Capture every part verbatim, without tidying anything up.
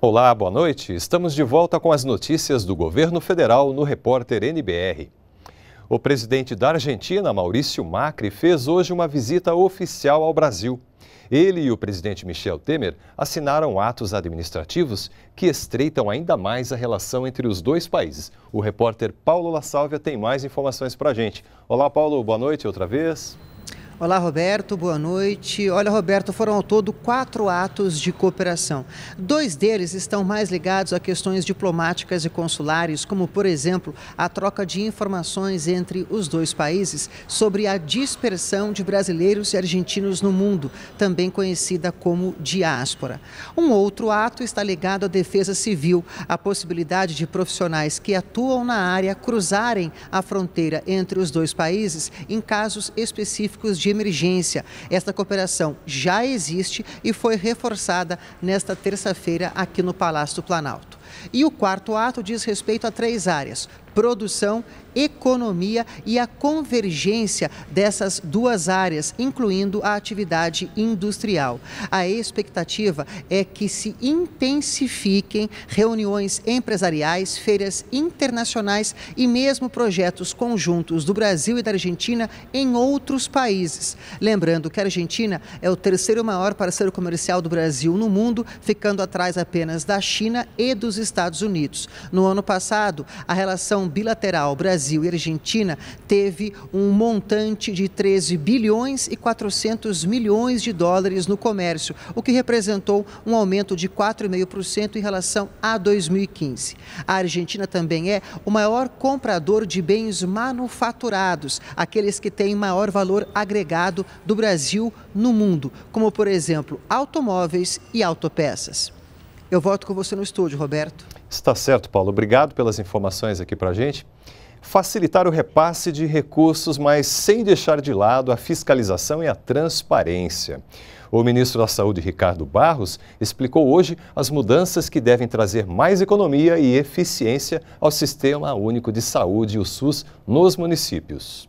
Olá, boa noite. Estamos de volta com as notícias do governo federal no Repórter N B R. O presidente da Argentina, Maurício Macri, fez hoje uma visita oficial ao Brasil. Ele e o presidente Michel Temer assinaram atos administrativos que estreitam ainda mais a relação entre os dois países. O repórter Paulo Lassalvia tem mais informações para a gente. Olá, Paulo. Boa noite outra vez. Olá, Roberto. Boa noite. Olha, Roberto, foram ao todo quatro atos de cooperação. Dois deles estão mais ligados a questões diplomáticas e consulares, como, por exemplo, a troca de informações entre os dois países sobre a dispersão de brasileiros e argentinos no mundo, também conhecida como diáspora. Um outro ato está ligado à defesa civil, a possibilidade de profissionais que atuam na área cruzarem a fronteira entre os dois países em casos específicos de emergência. Esta cooperação já existe e foi reforçada nesta terça-feira aqui no Palácio do Planalto. E o quarto ato diz respeito a três áreas: produção, economia e a convergência dessas duas áreas, incluindo a atividade industrial. A expectativa é que se intensifiquem reuniões empresariais, feiras internacionais e mesmo projetos conjuntos do Brasil e da Argentina em outros países. Lembrando que a Argentina é o terceiro maior parceiro comercial do Brasil no mundo, ficando atrás apenas da China e dos Estados Unidos. No ano passado, a relação bilateral Brasil e Argentina teve um montante de treze bilhões e quatrocentos milhões de dólares no comércio, o que representou um aumento de quatro vírgula cinco por cento em relação a dois mil e quinze. A Argentina também é o maior comprador de bens manufaturados, aqueles que têm maior valor agregado do Brasil no mundo, como, por exemplo, automóveis e autopeças. Eu volto com você no estúdio, Roberto. Está certo, Paulo. Obrigado pelas informações aqui para a gente. Facilitar o repasse de recursos, mas sem deixar de lado a fiscalização e a transparência. O ministro da Saúde, Ricardo Barros, explicou hoje as mudanças que devem trazer mais economia e eficiência ao Sistema Único de Saúde, o SUS, nos municípios.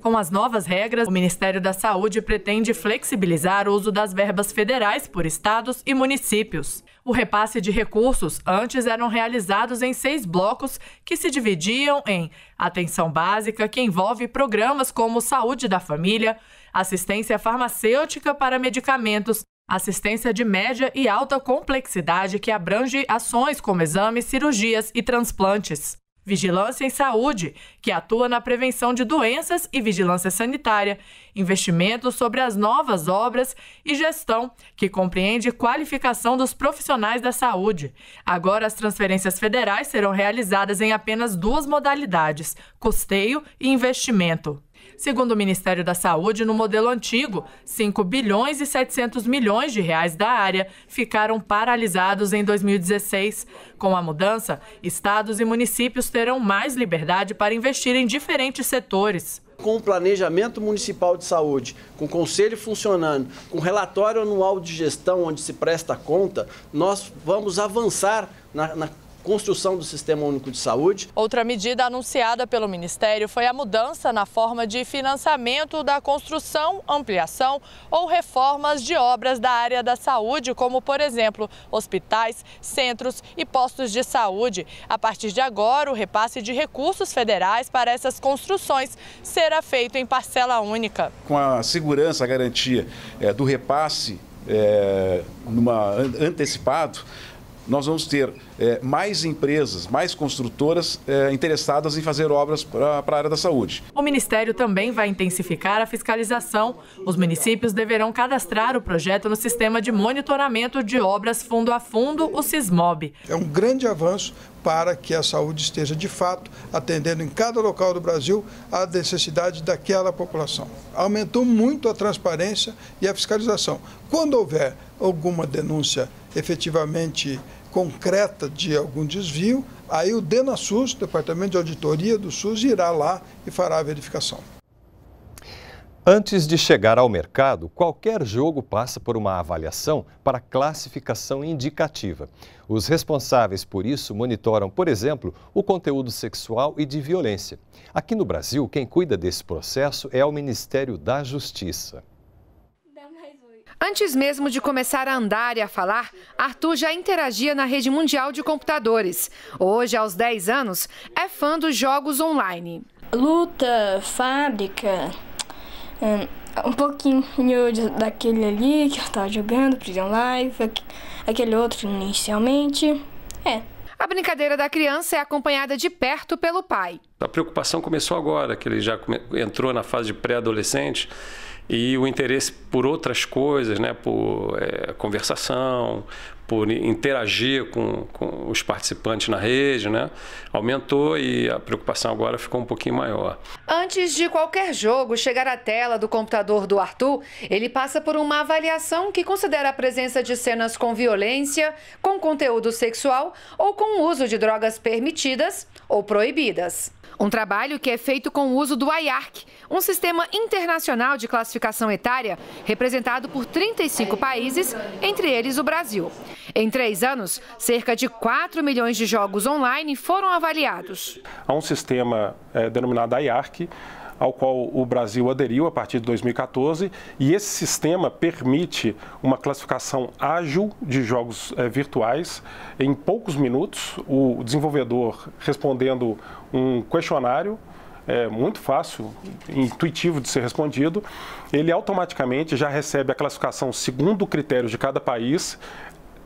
Com as novas regras, o Ministério da Saúde pretende flexibilizar o uso das verbas federais por estados e municípios. O repasse de recursos antes eram realizados em seis blocos que se dividiam em atenção básica, que envolve programas como saúde da família, assistência farmacêutica para medicamentos, assistência de média e alta complexidade que abrange ações como exames, cirurgias e transplantes. Vigilância em saúde, que atua na prevenção de doenças e vigilância sanitária, investimentos sobre as novas obras e gestão, que compreende qualificação dos profissionais da saúde. Agora, as transferências federais serão realizadas em apenas duas modalidades: custeio e investimento. Segundo o Ministério da Saúde, no modelo antigo, cinco bilhões e setecentos milhões de reais da área ficaram paralisados em dois mil e dezesseis. Com a mudança, estados e municípios terão mais liberdade para investir em diferentes setores. Com o planejamento municipal de saúde, com o conselho funcionando, com o relatório anual de gestão onde se presta conta, nós vamos avançar na, na... construção do Sistema Único de Saúde. Outra medida anunciada pelo Ministério foi a mudança na forma de financiamento da construção, ampliação ou reformas de obras da área da saúde, como, por exemplo, hospitais, centros e postos de saúde. A partir de agora, o repasse de recursos federais para essas construções será feito em parcela única. Com a segurança, a garantia é, do repasse é, numa, antecipado, nós vamos ter é, mais empresas, mais construtoras é, interessadas em fazer obras para a área da saúde. O Ministério também vai intensificar a fiscalização. Os municípios deverão cadastrar o projeto no Sistema de Monitoramento de Obras Fundo a Fundo, o SISMOB. É um grande avanço para que a saúde esteja, de fato, atendendo em cada local do Brasil a necessidade daquela população. Aumentou muito a transparência e a fiscalização. Quando houver alguma denúncia efetivamente concreta de algum desvio, aí o Denasus, Departamento de Auditoria do SUS, irá lá e fará a verificação. Antes de chegar ao mercado, qualquer jogo passa por uma avaliação para classificação indicativa. Os responsáveis por isso monitoram, por exemplo, o conteúdo sexual e de violência. Aqui no Brasil, quem cuida desse processo é o Ministério da Justiça. Antes mesmo de começar a andar e a falar, Arthur já interagia na rede mundial de computadores. Hoje, aos dez anos, é fã dos jogos online. Luta, fábrica, um pouquinho daquele ali que eu estava jogando, Prison Life, aquele outro inicialmente, é. A brincadeira da criança é acompanhada de perto pelo pai. A preocupação começou agora, que ele já entrou na fase de pré-adolescente e o interesse por outras coisas, né, por é, conversação, por interagir com, com os participantes na rede, né, aumentou e a preocupação agora ficou um pouquinho maior. Antes de qualquer jogo chegar à tela do computador do Arthur, ele passa por uma avaliação que considera a presença de cenas com violência, com conteúdo sexual ou com o uso de drogas permitidas ou proibidas. Um trabalho que é feito com o uso do I A R C, um sistema internacional de classificação etária representado por trinta e cinco países, entre eles o Brasil. Em três anos, cerca de quatro milhões de jogos online foram avaliados. Há um sistema é, denominado I A R C, ao qual o Brasil aderiu a partir de dois mil e quatorze, e esse sistema permite uma classificação ágil de jogos eh, virtuais em poucos minutos, o desenvolvedor respondendo um questionário, é muito fácil, intuitivo de ser respondido, ele automaticamente já recebe a classificação segundo critérios de cada país,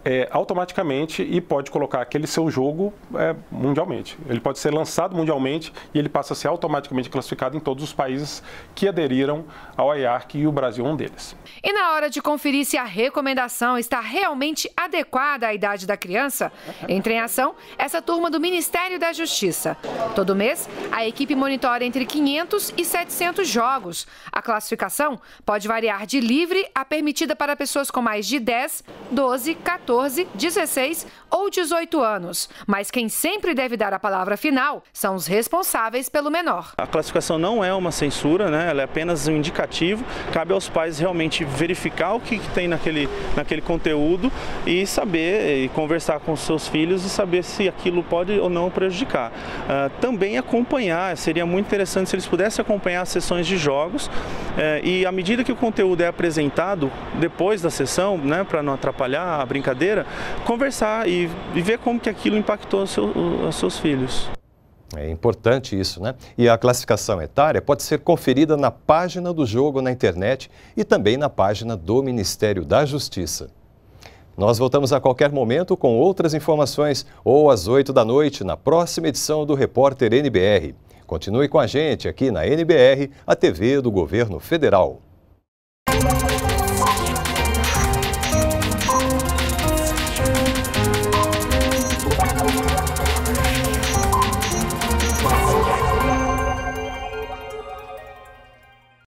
É, automaticamente e pode colocar aquele seu jogo é, mundialmente. Ele pode ser lançado mundialmente e ele passa a ser automaticamente classificado em todos os países que aderiram ao I A R C e o Brasil é um deles. E na hora de conferir se a recomendação está realmente adequada à idade da criança, entra em ação essa turma do Ministério da Justiça. Todo mês, a equipe monitora entre quinhentos e setecentos jogos. A classificação pode variar de livre a permitida para pessoas com mais de dez, doze, quatorze, dezesseis ou dezoito anos. Mas quem sempre deve dar a palavra final são os responsáveis pelo menor. A classificação não é uma censura, né? Ela é apenas um indicativo. Cabe aos pais realmente verificar o que tem naquele, naquele conteúdo e saber, e conversar com seus filhos e saber se aquilo pode ou não prejudicar. Uh, também acompanhar, seria muito interessante se eles pudessem acompanhar as sessões de jogos uh, e à medida que o conteúdo é apresentado depois da sessão, né, para não atrapalhar a brincadeira, conversar e, e ver como que aquilo impactou os seu, seus filhos. É importante isso, né? E a classificação etária pode ser conferida na página do jogo na internet e também na página do Ministério da Justiça. Nós voltamos a qualquer momento com outras informações ou às oito da noite na próxima edição do Repórter N B R. Continue com a gente aqui na N B R, a T V do Governo Federal.